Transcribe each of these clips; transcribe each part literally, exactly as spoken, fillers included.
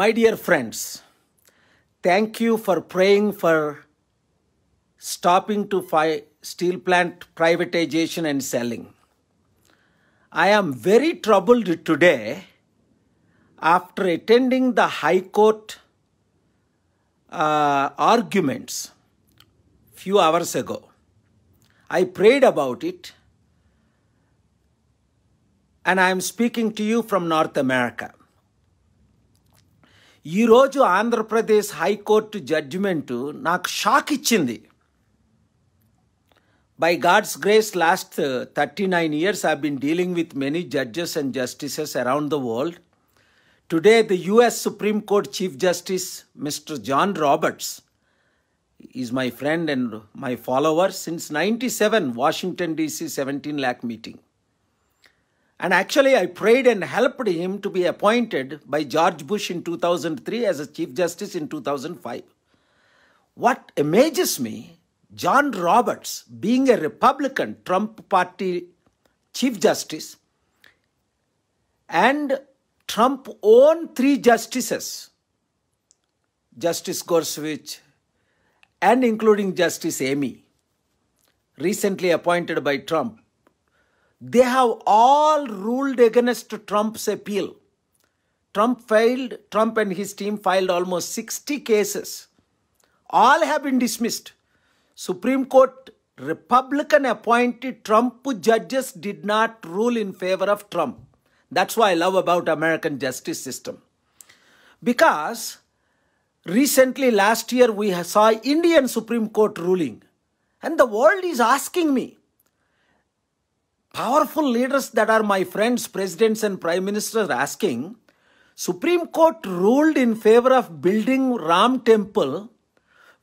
My dear friends, thank you for praying for stopping to fight steel plant privatization and selling. I am very troubled today after attending the High Court uh, arguments few hours ago. I prayed about it, and I am speaking to you from North America. ఈ రోజు Andhra Pradesh high court judgement నాకు shock ఇచ్చింది. By God's grace last thirty nine years I been dealing with many judges and justices around the world. Today the US supreme court chief justice mister John Roberts is my friend and my follower since ninety seven Washington DC seventeen lakh meeting. And actually, I prayed and helped him to be appointed by George Bush in two thousand three as a Chief Justice in two thousand five. What amazes me, John Roberts, being a Republican Trump Party Chief Justice, and Trump's own three justices, Justice Gorsuch, and including Justice Amy, recently appointed by Trump, they have all ruled against Trump's appeal. Trump filed, Trump and his team filed almost sixty cases. All have been dismissed. Supreme Court Republican appointed Trump judges did not rule in favor of Trump. That's what I love about American justice system. Because recently last year we saw Indian Supreme Court ruling, and the world is asking me, powerful leaders that are my friends, presidents and prime ministers, asking, Supreme Court ruled in favor of building Ram Temple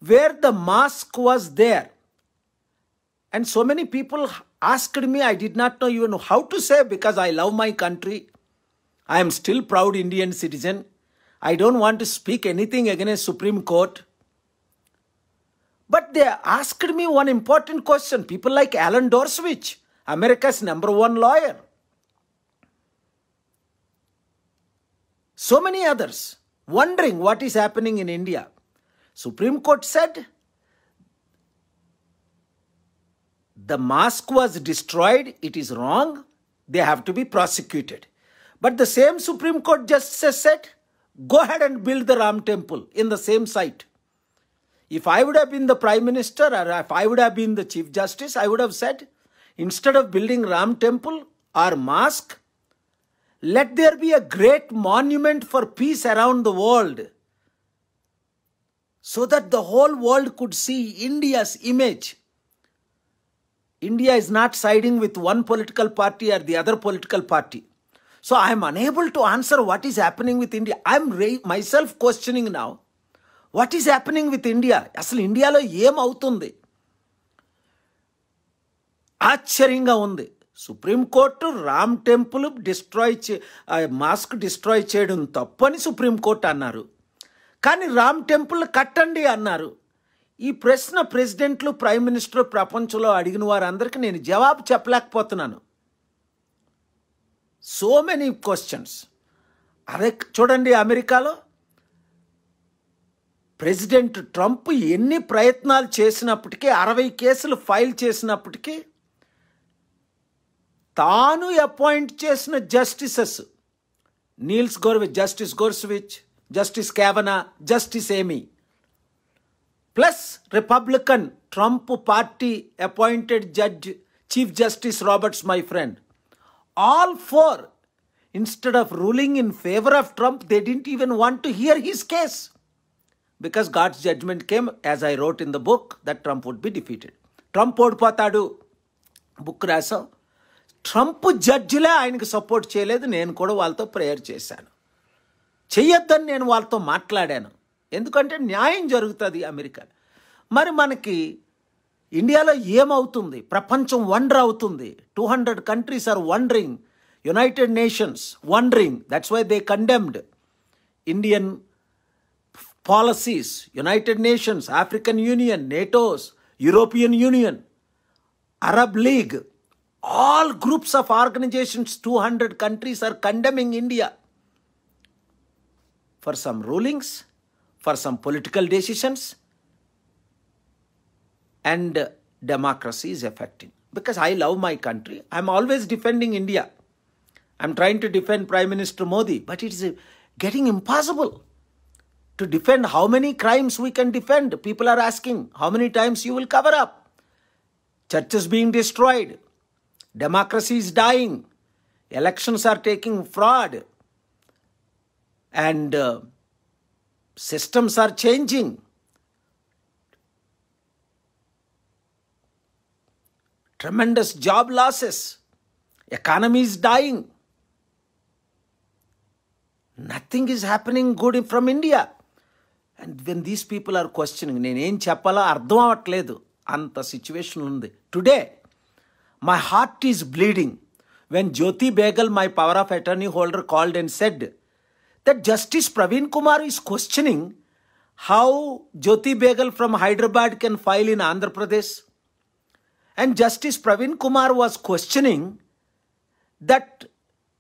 where the mosque was there. And so many people asked me, I did not know even how to say, because I love my country. I am still proud Indian citizen. I don't want to speak anything against Supreme Court. But they asked me one important question. People like Alan Dershowitz, America's number one lawyer. So many others wondering what is happening in India. Supreme Court said the mosque was destroyed. It is wrong. They have to be prosecuted. But the same Supreme Court justice said, go ahead and build the Ram Temple in the same site. If I would have been the Prime Minister or if I would have been the Chief Justice, I would have said, instead of building Ram Temple or mosque, let there be a great monument for peace around the world, so that the whole world could see India's image. India is not siding with one political party or the other political party. So I am unable to answer what is happening with India. I am myself questioning now. What is happening with India? Asal India lo em avutundi? ఆశ్చర్యంగా ఉంది. Supreme Court Ram temple destroy చే mosque destroy చేయడం తప్పని supreme court అన్నారు, కానీ Ram temple కట్టండి అన్నారు. ఈ ప్రశ్న ప్రెసిడెంట్లు, ప్రైమ్ మినిస్టర్, ప్రపంచంలో అడిగిన వారందరికీ నేను జవాబు చెప్పలేకపోతున్నాను. So many questions. అదే చూడండి, అమెరికాలో ప్రెసిడెంట్ ట్రంప్ ఎన్ని ప్రయత్నాలు చేసినప్పటికీ, అరవై కేసులు ఫైల్ చేసినప్పటికీ, తాను అపాయింట్ చేసిన justices Neil's Gorsuch, justice Gorsuch, justice Kavanaugh, justice Amy, plus Republican Trump party appointed judge chief justice Roberts, my friend, all four, instead of ruling in favour of Trump, they didn't even want to hear his case, because God's judgment came, as I wrote in the book, that Trump would be defeated. Trump ఓడిపోతాడు book రాసా. Trump జడ్జిలే ఆయనకు support చేయలేదు. నేను కూడా వాళ్ళతో prayer చేశాను, చెయ్యొద్దని నేను వాళ్ళతో మాట్లాడాను, ఎందుకంటే న్యాయం జరుగుతుంది అమెరికా. మరి మనకి ఇండియాలో ఏమవుతుంది? ప్రపంచం వండర్ అవుతుంది. Two hundred countries are wondering, United Nations wondering. That's why they condemned Indian policies, United Nations, African Union, NATO's, European Union, Arab League, all groups of organizations, two hundred countries are condemning India for some rulings, for some political decisions, and democracy is affecting. Because I love my country, I'm always defending India. I'm trying to defend Prime Minister Modi, but it's getting impossible to defend how many crimes we can defend. People are asking, how many times you will cover up? Churches being destroyed. Democracy is dying. Elections are taking fraud. And uh, systems are changing. Tremendous job losses. Economy is dying. Nothing is happening good from India. And when these people are questioning, Nenen Chapala Ardham Avatledu, Anta situation undi. Today, my heart is bleeding when Jyoti Beghal, my power of attorney holder, called and said that Justice Praveen Kumar is questioning how Jyoti Beghal from Hyderabad can file in Andhra Pradesh. And Justice Praveen Kumar was questioning that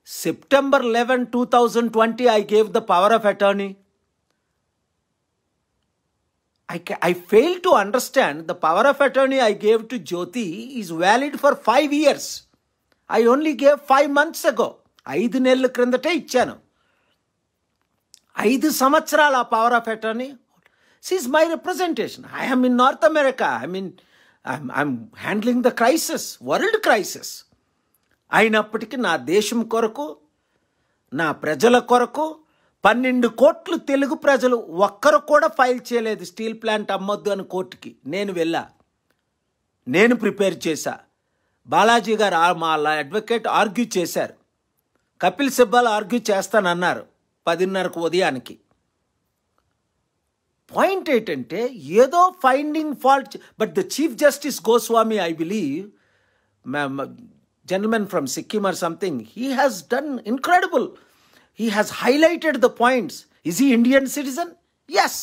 September eleventh two thousand twenty, I gave the power of attorney. I, I fail to understand the power of attorney I gave to Jyoti is valid for five years. I only gave five months ago. Aidu nellu krindate ichchanu. Aidu samatsarala power of attorney. This is my representation. I am in North America. I mean, I'm, I'm handling the crisis, world crisis. అయినప్పటికీ నా దేశం కొరకు నా ప్రజల కొరకు పన్నెండు కోట్లు తెలుగు ప్రజలు ఒక్కరు కూడా ఫైల్ చేయలేదు. స్టీల్ ప్లాంట్ అమ్మొద్దు అని కోర్టుకి నేను వెళ్ళా, నేను ప్రిపేర్ చేశా. బాలాజీ గారు మా అడ్వకేట్ ఆర్గ్యూ చేశారు, కపిల్ సిబ్బల్ ఆర్గ్యూ చేస్తానన్నారు పదిన్నరకు ఉదయానికి. పాయింట్ ఏంటంటే ఏదో finding fault. But the chief justice Goswami, I believe gentleman from Sikkim or something, he has done incredible. He has highlighted the points. Is he Indian citizen? Yes.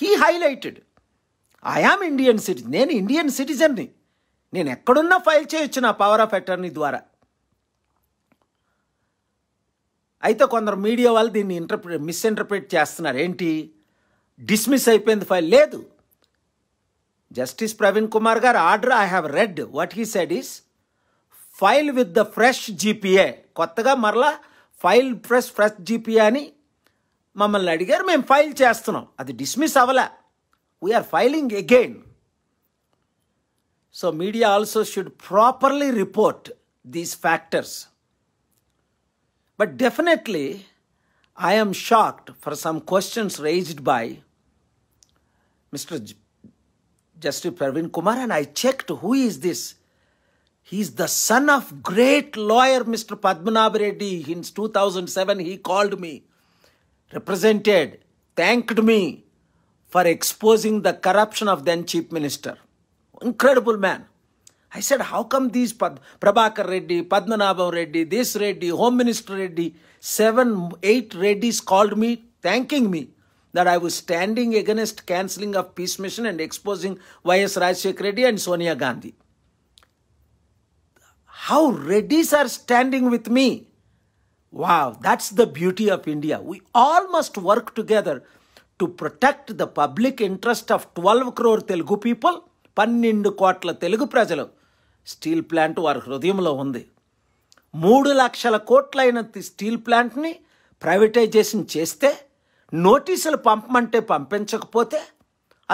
He highlighted. I am Indian citizen. Nenu Indian citizen ni. Nenu ekkadunna file cheyochu na power of attorney dwara. Aithe kondaru media vallu deenni interpret misinterpret chestunaru. Enti dismiss ayipoyindi file ledu. Justice Praveen Kumar gar order I have read. What he said is file with the fresh GPA. కొత్తగా మరలా file fresh fresh GPA అని మమ్మల్ని అడిగారు, మేము file చేస్తున్నాం. అది dismiss అవ్వలే, we are filing again. So media also should properly report these factors. But definitely I'm shocked for some questions raised by mister justice Praveen Kumar. And I checked who is this. He is the son of great lawyer Mister Padmanabha Reddy. In two thousand seven, he called me, represented, thanked me for exposing the corruption of then Chief Minister. Incredible man. I said, how come these Pad Prabhakar Reddy, Padmanabha Reddy, this Reddy, Home Minister Reddy, seven, eight Reddys called me, thanking me that I was standing against cancelling of peace mission and exposing Y S Rajasekhar Reddy and Sonia Gandhi. How Reddys are standing with me. Wow, that's the beauty of India. We all must work together to protect the public interest of twelve crore Telugu people, పన్నెండు కోట్ల Telugu prajalu. Steel plant varu hrudayamlo undi. మూడు లక్షల కోట్లైన steel plant ni privatization cheste, noticealu pampamante pampinchakapothe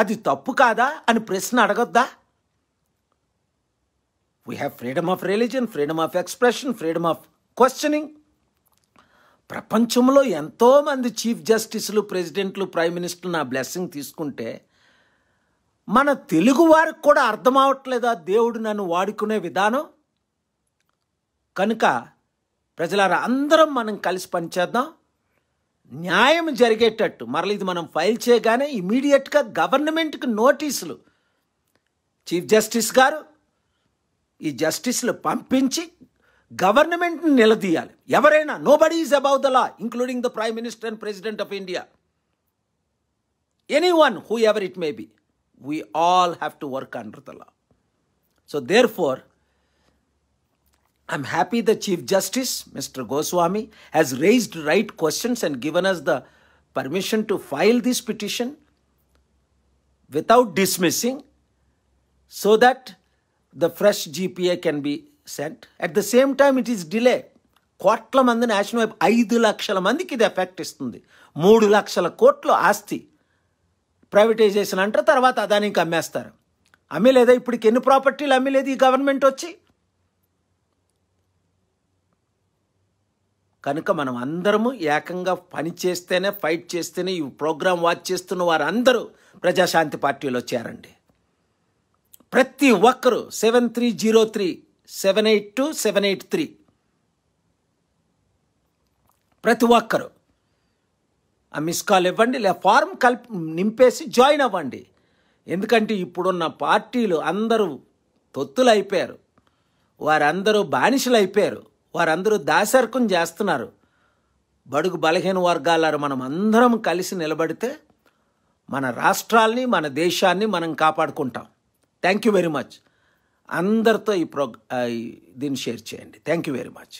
adi tappu kada ani prashna adagodda. We have freedom of religion, freedom of expression, freedom of questioning. ప్రపంచంలో ఎంతోమంది chief జస్టిస్లు, ప్రెసిడెంట్లు, prime మినిస్టర్లు నా blessing తీసుకుంటే మన తెలుగు వారికి కూడా అర్థం అవట్లేదా దేవుడు నన్ను వాడుకునే విధానం? కనుక ప్రజలారా, అందరం మనం కలిసి పనిచేద్దాం. న్యాయం జరిగేటట్టు, మరల ఇది మనం ఫైల్ చేయగానే ఇమీడియట్గా గవర్నమెంట్కి నోటీసులు చీఫ్ జస్టిస్ గారు ఈ జస్టిస్లు పంపించి గవర్నమెంట్ని నిలదీయాలి. ఎవరైనా nobody is above the law, including the prime minister and president of India. Anyone, whoever it may be, we all have to work under the law. So therefore I'm happy the chief justice mister Goswami has raised right questions and given us the permission to file this petition without dismissing so that the fresh G P A can be sent. At the same time, it is delay. కోట్ల మందిని action వైపు ఐదు లక్షల మందికి ఇది effect ఇస్తుంది. మూడు లక్షల కోట్లు ఆస్తి ప్రైవేటైజేషన్ అంటారు, తర్వాత అదానికి అమ్మేస్తారు. అమ్మే లేదా ఇప్పటికి ఎన్ని ప్రాపర్టీలు అమ్మే లేదు ఈ గవర్నమెంట్ వచ్చి. కనుక మనం అందరము ఏకంగా పని చేస్తేనే, ఫైట్ చేస్తేనే, ఈ ప్రోగ్రాం వాచ్ చేస్తున్న వారందరూ ప్రజాశాంతి పార్టీలో చేరండి. ప్రతి ఒక్కరూ seven three zero three seven eight two seven eight three ప్రతి ఒక్కరు ఆ మిస్ కాల్ ఇవ్వండి, లేదా ఫారం కల్ నింపేసి జాయిన్ అవ్వండి. ఎందుకంటే ఇప్పుడున్న పార్టీలు అందరూ తొత్తులు అయిపోయారు, వారందరూ బానిసలు అయిపోయారు, వారందరూ దాసరికం చేస్తున్నారు. బడుగు బలహీన వర్గాలను మనం అందరం కలిసి నిలబడితే మన రాష్ట్రాల్ని, మన దేశాన్ని మనం కాపాడుకుంటాం. Thank you very much. అందరితో ఈ ప్రోగ్రా దీన్ని షేర్ చేయండి. Thank you very much.